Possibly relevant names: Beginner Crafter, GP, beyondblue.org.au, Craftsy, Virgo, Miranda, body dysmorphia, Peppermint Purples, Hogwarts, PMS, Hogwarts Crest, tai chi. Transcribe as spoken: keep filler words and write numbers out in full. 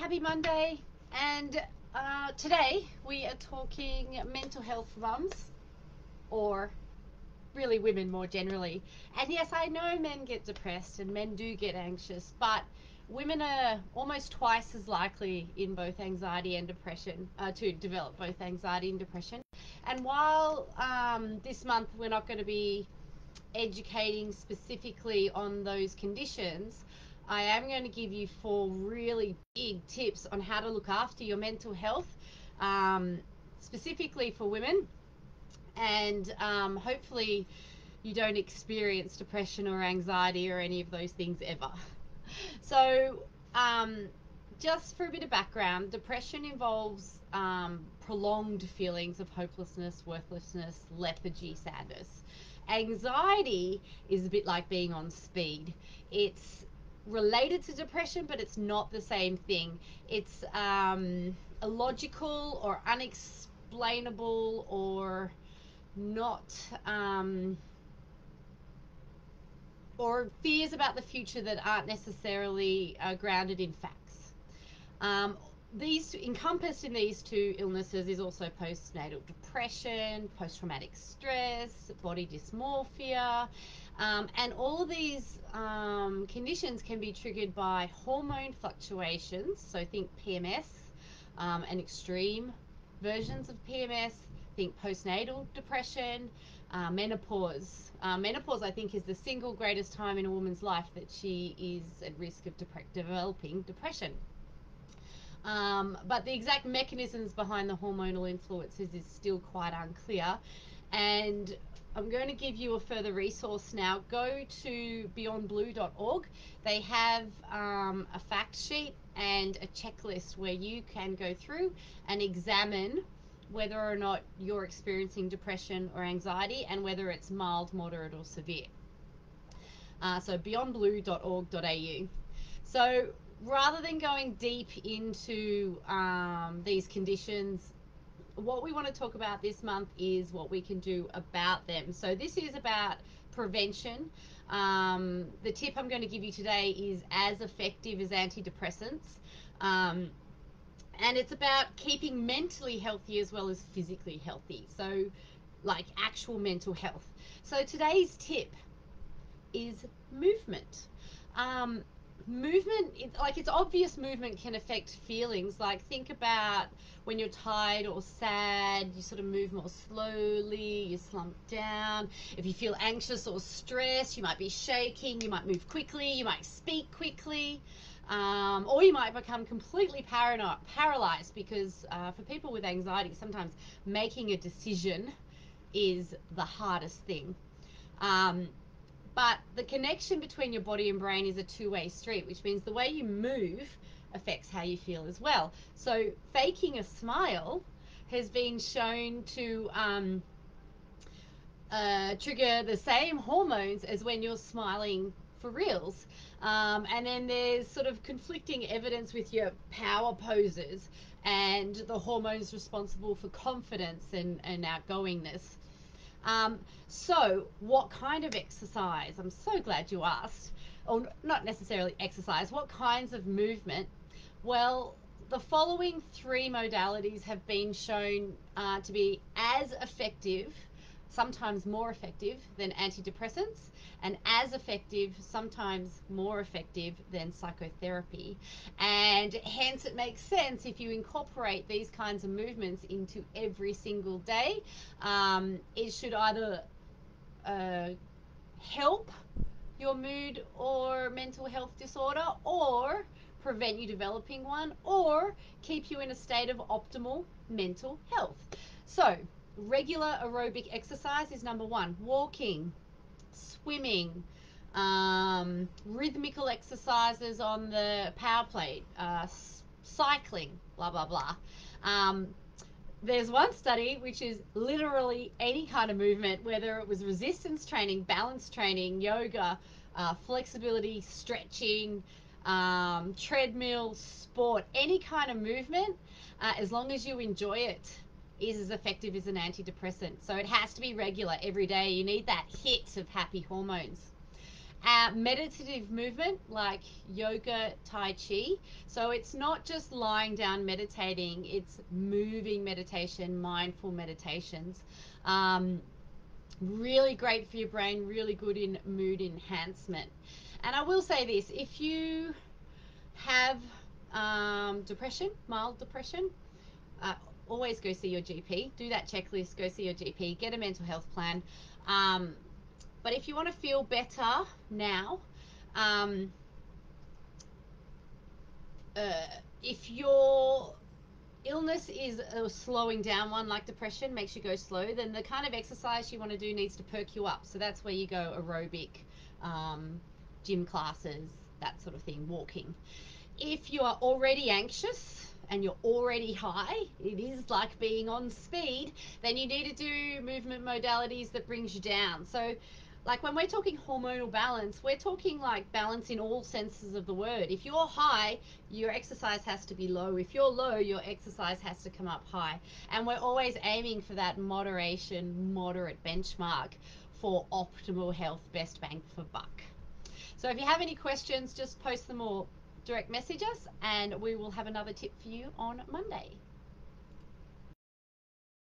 Happy Monday, and uh, today we are talking mental health mums, or really women more generally. And yes, I know men get depressed and men do get anxious, but women are almost twice as likely in both anxiety and depression uh, to develop both anxiety and depression. And while um, this month we're not going to be educating specifically on those conditions, I am going to give you four really big tips on how to look after your mental health, um, specifically for women, and um, hopefully you don't experience depression or anxiety or any of those things ever. So um, just for a bit of background, depression involves um, prolonged feelings of hopelessness, worthlessness, lethargy, sadness. Anxiety is a bit like being on speed. It's related to depression, but it's not the same thing. It's um, illogical or unexplainable or not, um, or fears about the future that aren't necessarily uh, grounded in facts. Um, these encompassed in these two illnesses is also postnatal depression, post-traumatic stress, body dysmorphia, um, and all of these um, conditions can be triggered by hormone fluctuations. So think P M S um, and extreme versions of P M S, think postnatal depression, uh, menopause. Uh, menopause, I think, is the single greatest time in a woman's life that she is at risk of de- developing depression. Um, but the exact mechanisms behind the hormonal influences is still quite unclear, and I'm going to give you a further resource now. Go to beyond blue dot org. They have um, a fact sheet and a checklist where you can go through and examine whether or not you're experiencing depression or anxiety and whether it's mild, moderate or severe. Uh, so beyond blue dot org dot A U. So rather than going deep into um, these conditions, what we want to talk about this month is what we can do about them. So this is about prevention. Um, the tip I'm going to give you today is as effective as antidepressants. Um, and it's about keeping mentally healthy as well as physically healthy. So like actual mental health. So today's tip is movement. Um, Movement, it's like it's obvious movement can affect feelings. Like think about when you're tired or sad, you sort of move more slowly, you slump down. If you feel anxious or stressed, you might be shaking, you might move quickly, you might speak quickly, um, or you might become completely parano- paralyzed because uh, for people with anxiety, sometimes making a decision is the hardest thing. Um, But the connection between your body and brain is a two-way street, which means the way you move affects how you feel as well. So faking a smile has been shown to um, uh, trigger the same hormones as when you're smiling for reals. Um, and then there's sort of conflicting evidence with your power poses and the hormones responsible for confidence and, and outgoingness. Um, so what kind of exercise? I'm so glad you asked. Or not necessarily exercise, what kinds of movement? Well, the following three modalities have been shown uh, to be as effective, sometimes more effective than antidepressants, and as effective, sometimes more effective than psychotherapy. And hence it makes sense if you incorporate these kinds of movements into every single day. Um, it should either uh, help your mood or mental health disorder, or prevent you developing one, or keep you in a state of optimal mental health. So regular aerobic exercise is number one. Walking, swimming, um, rhythmical exercises on the power plate, uh, cycling, blah, blah, blah. Um, there's one study which is literally any kind of movement, whether it was resistance training, balance training, yoga, uh, flexibility, stretching, um, treadmill, sport, any kind of movement, uh, as long as you enjoy it, is as effective as an antidepressant. So it has to be regular every day. You need that hit of happy hormones. Uh, meditative movement like yoga, tai chi. So it's not just lying down meditating, it's moving meditation, mindful meditations. Um, really great for your brain, really good in mood enhancement. And I will say this, if you have um, depression, mild depression, uh, always go see your G P. Do that checklist, go see your G P, get a mental health plan. Um, But if you want to feel better now, um, uh, if your illness is a slowing down one, like depression makes you go slow, then the kind of exercise you want to do needs to perk you up. So that's where you go aerobic, um, gym classes, that sort of thing, walking. If you are already anxious and you're already high, it is like being on speed, then you need to do movement modalities that brings you down. So like when we're talking hormonal balance, we're talking like balance in all senses of the word. If you're high, your exercise has to be low. If you're low, your exercise has to come up high. And we're always aiming for that moderation, moderate benchmark for optimal health, best bang for buck. So if you have any questions, just post them or direct message us, and we will have another tip for you on Monday.